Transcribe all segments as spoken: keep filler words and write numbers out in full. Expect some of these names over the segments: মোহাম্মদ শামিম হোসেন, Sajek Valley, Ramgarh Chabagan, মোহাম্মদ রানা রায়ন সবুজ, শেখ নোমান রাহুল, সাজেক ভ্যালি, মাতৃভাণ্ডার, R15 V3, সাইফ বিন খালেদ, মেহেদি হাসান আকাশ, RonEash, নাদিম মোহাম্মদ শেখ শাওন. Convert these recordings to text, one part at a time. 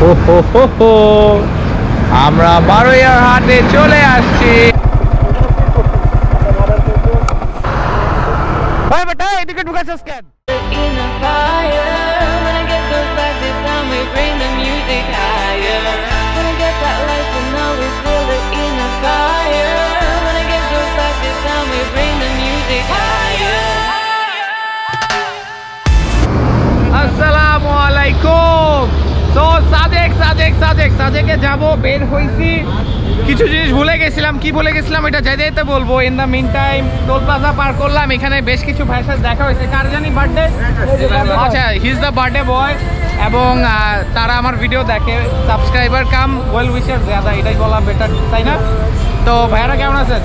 हो हो हो हो আমরা বারোয়ার হাটে চলে আসছি। ভাই বেটা এদিকে ঢুকাছস কেন? তো সাদেক সাদেক সাদেক সাদেকে যাব, বের হইছি। কিছু জিনিস ভুলে গেছিলাম, কি ভুলে গেছিলাম এটা যাইতে বলবো। In the meantime toll plaza পার করলাম, এখানে বেশ কিছু ভাইয়ের সাথে দেখা হয়েছে। কার জানি বার্থডে, আচ্ছা he is the birthday boy, এবং তারা আমার ভিডিও দেখে, সাবস্ক্রাইবার কাম ওয়েল উইশার দাদা, এটাই বলা বেটার, তাই না? তো ভাইরা কেমন আছেন?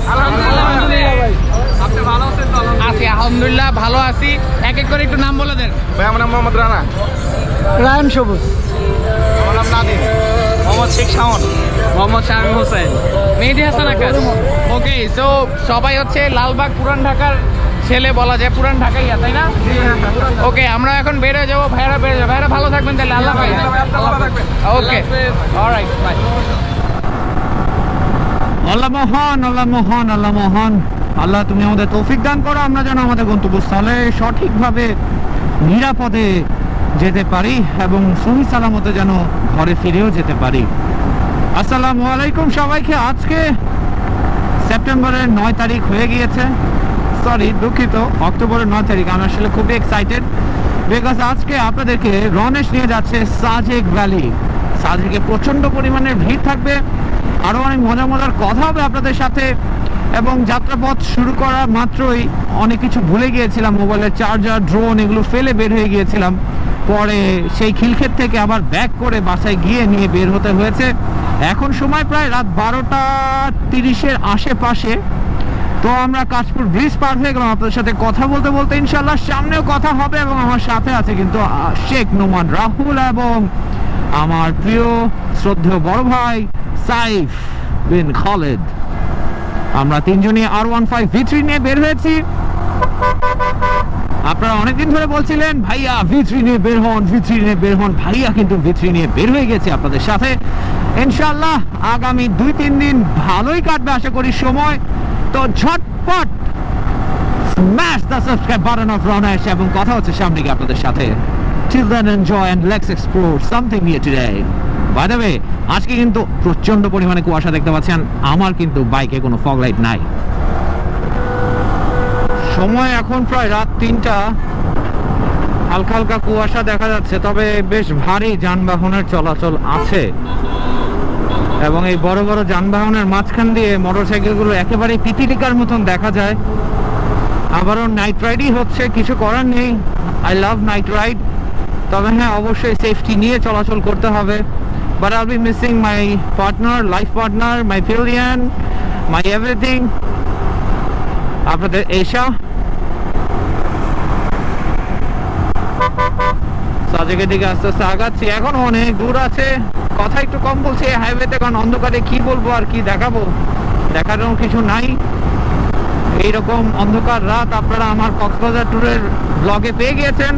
আছি আলহামদুলিল্লাহ, ভালো আছি। এক এক করে একটু নাম বলে দেন। ভাই আমার নাম মোহাম্মদ রানা রায়ন সবুজ। আমার নাম নাদিম মোহাম্মদ শেখ শাওন মোহাম্মদ শামিম হোসেন মেহেদি হাসান আকাশ। ওকে, সো সবাই হচ্ছে লালবাগ পুরান ঢাকার ছেলে বলা যায়, পুরান ঢাকাই, তাই না? ওকে, আমরা এখন বের হয়ে যাবো। ভাইরা বের হয়ে যাবো, ভাইরা ভালো থাকবেন তাহলে, আল্লাহ ভাই। Okay alright, by. আল্লাহ মহান, আল্লাহ মহান, আল্লাহ মহান। আল্লাহ তুমি আমাদের তৌফিক দান করো, আমরা যেন আমাদের গন্তব্যস্থলে সঠিকভাবে নিরাপদে যেতে পারি এবং সহি সালামতে যেন ঘরে ফিরেও যেতে পারি। আসসালামু আলাইকুম সবাইকে। আজকে সেপ্টেম্বরের নয় তারিখ হয়ে গিয়েছে, সরি দুঃখিত অক্টোবরের নয় তারিখ। আমি আসলে খুবই এক্সাইটেড বিকজ আজকে আপনাদেরকে রনেশ নিয়ে যাচ্ছে সাজেক ভ্যালি। সাজেকে প্রচণ্ড পরিমাণে ভিড় থাকবে, আরও অনেক মজা মজার কথা হবে আপনাদের সাথে। এবং যাত্রাপথ শুরু করা মাত্রই অনেক কিছু ভুলে গিয়েছিলাম, মোবাইলের চার্জার, ড্রোন এগুলো ফেলে বের হয়ে গিয়েছিলাম। পরে সেই খিলক্ষেত থেকে আবার ব্যাক করে বাসায় গিয়ে নিয়ে বের হতে হয়েছে। এখন সময় প্রায় রাত বারোটা তিরিশের আশেপাশে। তো আমরা কাশপুর ব্রিজ পার হয়ে গেলাম। আপনাদের সাথে কথা বলতে বলতে ইনশাল্লাহ সামনেও কথা হবে, এবং আমার সাথে আছে কিন্তু শেখ নোমান রাহুল এবং আমার প্রিয় শ্রদ্ধেয় বড় ভাই সাইফ বিন খালেদ। আমরা তিনজনই R one five V three নিয়ে বের হয়েছি। আপনারা অনেকদিন ধরে বলছিলেন ভাইয়া ভি থ্রি নিয়ে বের হন, ভি থ্রি নিয়ে বের হন, ভাইয়া কিন্তু ভি থ্রি নিয়ে বের হয়ে গেছে আপনাদের সাথে। ইনশাআল্লাহ আগামী দুই তিন দিন ভালোই কাটবে আশা করি সময়। তো ঝটপট smash the subscribe button of Ronesh, এবং কথা হচ্ছে সামনে গিয়ে আপনাদের সাথে। Till then enjoy and let's explore something new today. By the way আজকে কিন্তু প্রচন্ড পরিমাণে কুয়াশা দেখতে পাচ্ছেন, আমার কিন্তু বাইকে কোনো ফগ লাইট নাই। সময় এখন প্রায় রাত তিনটা, হালকা হালকা কুয়াশা দেখা যাচ্ছে, তবে বেশ ভারী যানবাহনের চলাচল আছে। এবং এই বড় বড় যানবাহনের মাঝখান দিয়ে মোটরসাইকেলগুলো একেবারে পিপিলিকার মতন দেখা যায়। আবারও নাইট রাইডই হচ্ছে, কিছু করার নেই। আই লাভ নাইট রাইড, তবে হ্যাঁ অবশ্যই সেফটি নিয়ে চলাচল করতে হবে। But I will be missing my partner, life partner, my ফিলিয়ান, মাই এভরিথিং, আপনাদের এশা। সাজেকের দিকে আস্তে আস্তে আগাচ্ছি, এখন অনেক দূর আছে। কথা একটু কম বলছি হাইওয়েতে, কারণ অন্ধকারে কি বলবো আর কি দেখাবো, দেখানোর কিছু নাই। এইরকম অন্ধকার রাত আপনারা আমার কক্সবাজার ট্যুরের ব্লগে পেয়ে গিয়েছেন,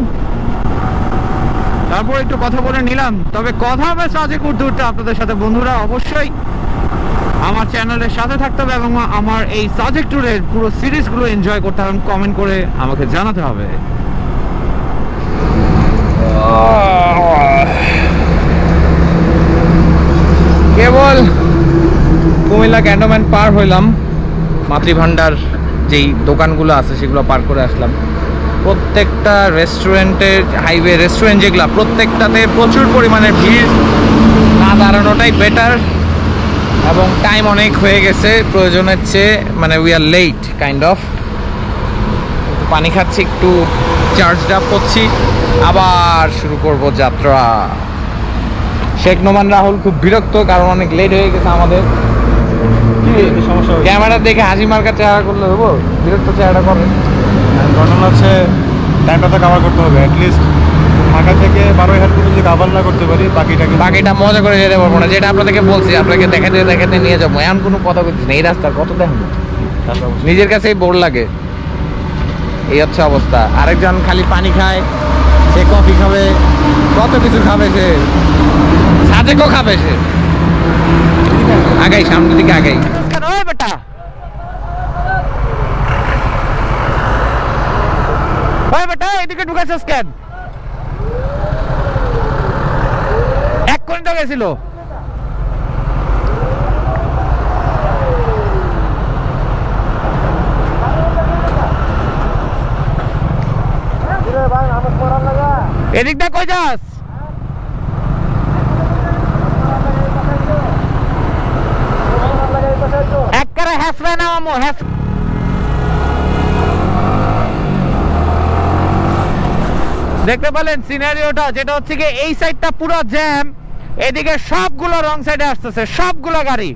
তারপর একটু কথা বলে নিলাম। তবে কথা হবে সাজেকুর ট্যুরটা আপনাদের সাথে বন্ধুরা, অবশ্যই আমার চ্যানেলের সাথে থাকতে হবে এবং আমার এই সাজেক ট্যুরের পুরো সিরিজগুলো এনজয় করতে হবে। কমেন্ট করে আমাকে জানাতে হবে। কেবল কুমিল্লা ক্যান্টনমেন্ট পার হইলাম, মাতৃভাণ্ডার যেই দোকানগুলো আছে সেগুলো পার করে আসলাম। প্রত্যেকটা রেস্টুরেন্টের, হাইওয়ে রেস্টুরেন্ট যেগুলো, প্রত্যেকটাতে প্রচুর পরিমাণে ভিড়, না দাঁড়ানোটাই বেটার। এবং টাইম অনেক হয়ে গেছে প্রয়োজনের চেয়ে, মানে we are late kind of. পানি খাচ্ছি, একটু চার্জড আপ করছি, আবার শুরু করব যাত্রা। শেখ নোমান রাহুল খুব বিরক্ত, কারণ অনেক লেট হয়ে গেছে আমাদের। ক্যামেরা দেখে হাসি মার্কার চেহারা করলে হবো, বিরক্ত চেহারা করে। ঘটনা হচ্ছে টাইমটা তো কাভার করতে হবে, অ্যাটলিস্ট ঢাকা থেকে বারোই হাট পর্যন্ত কাভার না করতে পারি, বাকিটা বাকিটা মজা করে যেতে পারবো না। যেটা আপনাদেরকে বলছি, আপনাকে দেখাতে দেখাতে নিয়ে যাবো, এমন কোনো কথা বলছি না। এই রাস্তার কত দেখেন, নিজের কাছেই বোর লাগে, এই হচ্ছে অবস্থা। আরেকজন খালি পানি খায়, সে কফি খাবে, কত কিছু খাবে, সে সাথে देखो खा पैसे आ गई सामने दिखे आ गई बेटा बेटा एदिके ढुकाछस केन एक कोनটা গেছিল রে ভাই আমার পড়ার লাগা এদিকটা কই যাস এক করে হেসরা না আমো হেস देखते पालें सिनारियोटा जेटा होच्छे कि ए साइड टा पूरा जैम एदिके सबगुलो रंग साइडे आसछे सबगुलो गाड़ी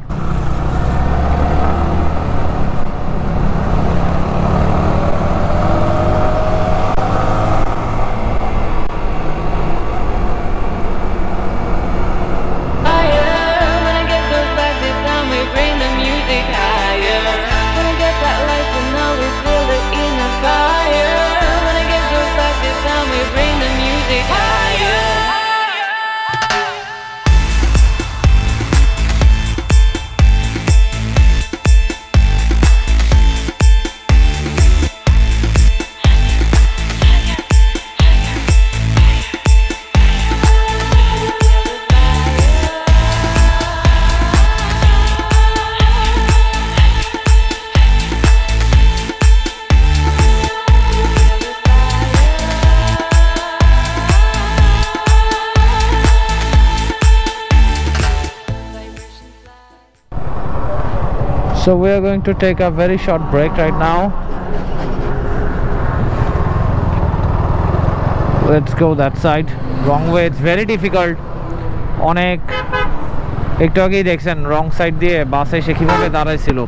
So we are going to take a very short break right now. Let's go that side. Wrong way. It's very difficult. Onek ekta agei dekhen wrong side diye bus e kibhabe darai chilo.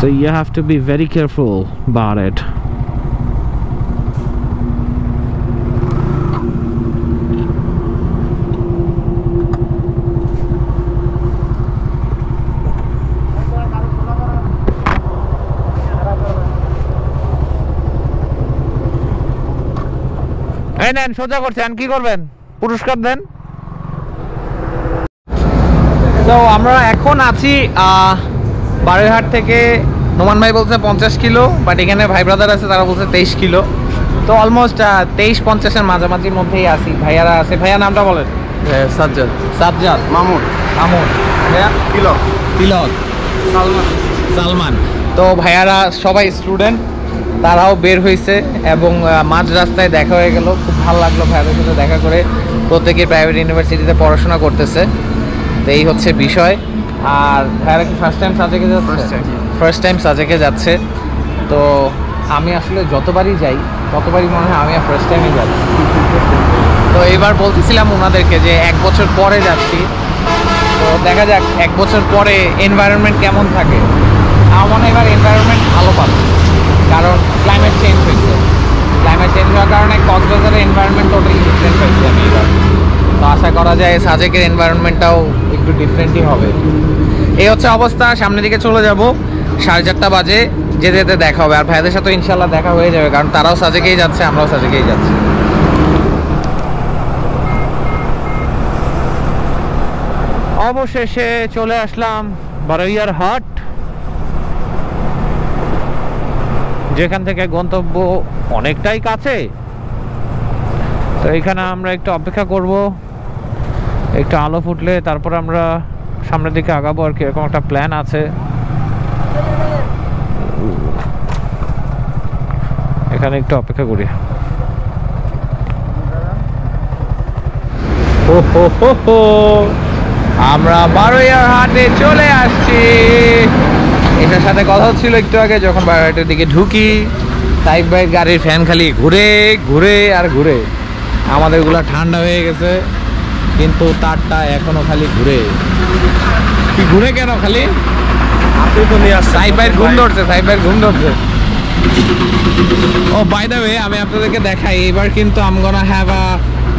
So you have to be very careful about it. Salman তো ভাইয়ারা সবাই student তারাও বের হয়েছে এবং মাঝ রাস্তায় দেখা হয়ে গেল খুব ভালো লাগলো ভাইদের সাথে দেখা করে প্রত্যেকে প্রাইভেট ইউনিভার্সিটিতে পড়াশোনা করতেছে তো এই হচ্ছে বিষয় আর ভাইরা কি ফার্স্ট টাইম সাজেকে যাচ্ছে ফার্স্ট টাইম সাজেকে যাচ্ছে তো আমি আসলে যতবারই যাই ততবারই মনে হয় আমি ফার্স্ট টাইমই যাই তো এবার বলতেছিলাম ওনাদেরকে যে এক বছর পরে যাচ্ছি তো দেখা যাক এক বছর পরে এনवायरमेंट কেমন থাকে আমার মনে হয় এবার এনवायरमेंट ভালো পাবো कारण क्लाइमेट चेंज हो क्लाइमेट चेंज होने कारण कक्सबाजारे एनवायरनमेंट टोटाली डिफरेंट हो आशा करा जाए साजेक एनवायरनमेंटটাও একটু ডিফরেন্টই হবে এই হচ্ছে অবস্থা সামনের দিকে চলে যাব সাড়ে চারটা বাজে যেতে যেতে দেখা হবে আর ভাইদের সাথে ইনশাআল্লাহ দেখা হয়ে যাবে কারণ তারাও সাজেকেই যাচ্ছে আমরাও সাজেকেই যাচ্ছি অবশেষে চলে আসলাম বারোয়ার হাট যেখান থেকে গন্তব্য অনেকটাই কাছে তো এখানে আমরা একটু অপেক্ষা করব একটু আলো ফুটলে তারপর আমরা সামনের দিকে আগাবো আর কি এরকম একটা প্ল্যান আছে এখানে একটু অপেক্ষা করি হো হো হো হো আমরা বারোয়ার হাটে চলে আসছি এটার সাথে কথা হচ্ছিল একটু আগে যখন বারোয়ারহাটের দিকে ঢুকি সাইড বাই গাড়ির ফ্যান খালি ঘুরে ঘুরে আর ঘুরে আমাদেরগুলো ঠান্ডা হয়ে গেছে কিন্তু তারটা এখনো খালি ঘুরে কি ঘুরে কেন খালি আপনি তো নিয়ে সাইড বাই ঘুম ধরছে সাইড বাই ঘুম ধরছে ও বাই দ্য ওয়ে আমি আপনাদেরকে দেখাই এবার কিন্তু I am gonna have a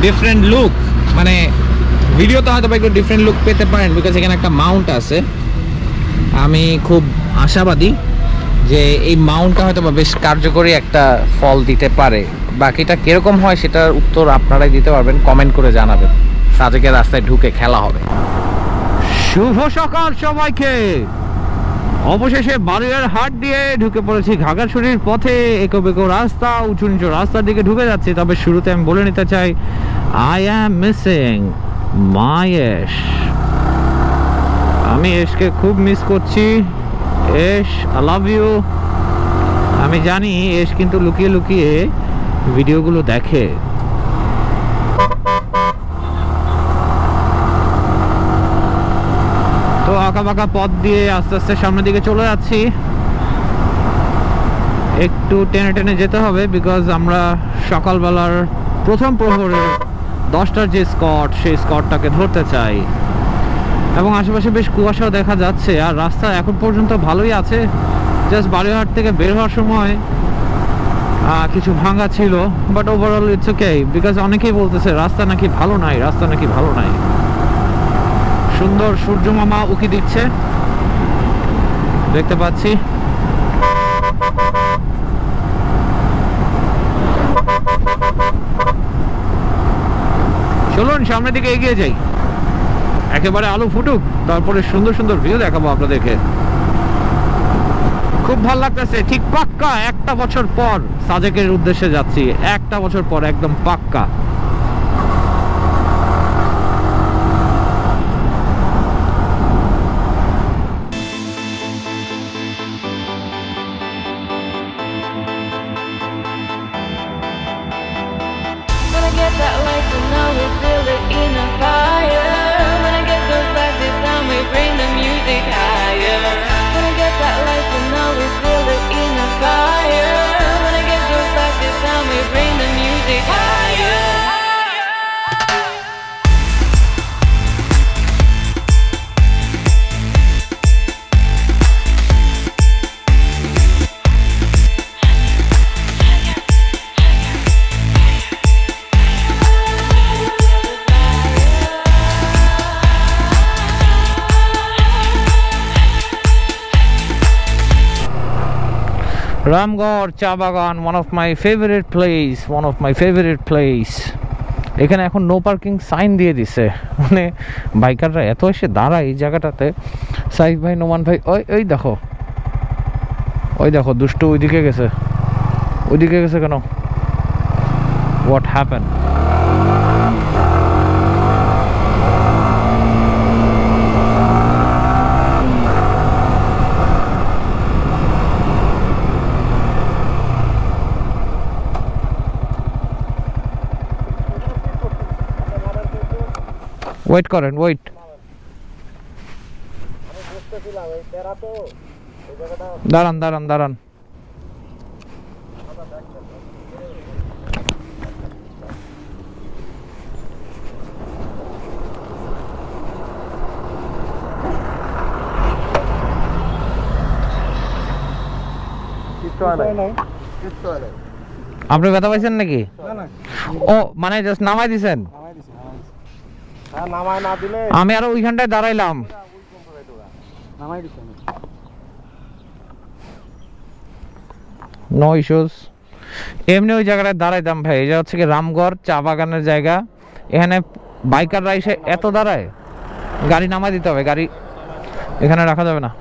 different look মানে ভিডিওতে হয়তো একটু ডিফারেন্ট লুক পেতে পারেন বিকজ এখানে একটা মাউন্ট আছে আমি খুব আশাবাদী যে এই মাউন্টটা হয়তো বেশ কার্যকরী একটা ফল দিতে পারে बाकीটা কিরকম হয় সেটার উত্তর আপনারাই দিতে পারবেন, কমেন্ট করে জানাবেন। সাজেকের রাস্তায় ঢুকে খেলা হবে। শুভ সকাল সবাইকে। অবশেষে বারুইয়ার হাট দিয়ে ঢুকে পড়েছি ঘাগড়াছড়ির পথে। একো বেকো রাস্তা, উঁচু নিচু রাস্তার দিকে ঢুকে যাচ্ছে। তবে শুরুতে আমি বলে নিতে চাই, আই অ্যাম মিসিং মাই এশ। আমি এশকে খুব মিস করছি। এশ, আই লাভ ইউ। আমি জানি এশ কিন্তু লুকিয়ে লুকিয়ে ভিডিওগুলো দেখে। তো আঁকা বাঁকা পথ দিয়ে আস্তে আস্তে সামনের দিকে চলে যাচ্ছি। একটু টেনে টেনে যেতে হবে, বিকজ আমরা সকালবেলার প্রথম প্রহরের দশটার যে স্পট, সেই স্পটটাকে ধরতে চাই। এবং আশেপাশে বেশ কুয়াশাও দেখা যাচ্ছে, আর রাস্তা এখন পর্যন্ত ভালোই আছে। জাস্ট বারুইহাট থেকে বের হওয়ার সময় কিছু ভাঙা ছিল, but overall it's okay, because অনেকেই বলতেছে রাস্তা নাকি ভালো নাই, রাস্তা নাকি ভালো নাই। সুন্দর সূর্য মামা উকি দিচ্ছে, দেখতে পাচ্ছি। চলুন সামনের দিকে এগিয়ে যাই, একেবারে আলো ফুটুক, তারপরে সুন্দর সুন্দর ভিউ দেখাবো আপনাদেরকে। খুব ভালো লাগতেছে। ঠিক পাক্কা একটা বছর পর সাজেকের উদ্দেশ্যে যাচ্ছি, একটা বছর পর একদম পাক্কা। Ramgarh Chabagan, one of my favorite place, one of my favorite place. এখানে এখন নো পার্কিং সাইন দিয়ে দিছে, মানে বাইকাররা এত এসে দাঁড়ায় এই জায়গাটাতে। সাইফ ভাই, নোমান ভাই, ওই ওই দেখো, ওই দেখো দুষ্টু ওইদিকে গেছে। ওইদিকে গেছে কেন? What happen? ওয়েট করেন, ওয়েট। দাঁড়ান দাঁড়ান দাঁড়ান। আপনি ব্যথা পাইছেন নাকি? ও মানে জাস্ট নামাই দিছেন? আমি আরো ওইখানটায় দাঁড়াইলাম। নো ইস্যুস, এমনি ওই জায়গাটায় দাঁড়াইতাম ভাই। এটা হচ্ছে কি রামগড় চা বাগানের জায়গা। এখানে বাইকাররা এসে এত দাঁড়ায়, গাড়ি নামাই দিতে হবে। গাড়ি এখানে রাখা যাবে না।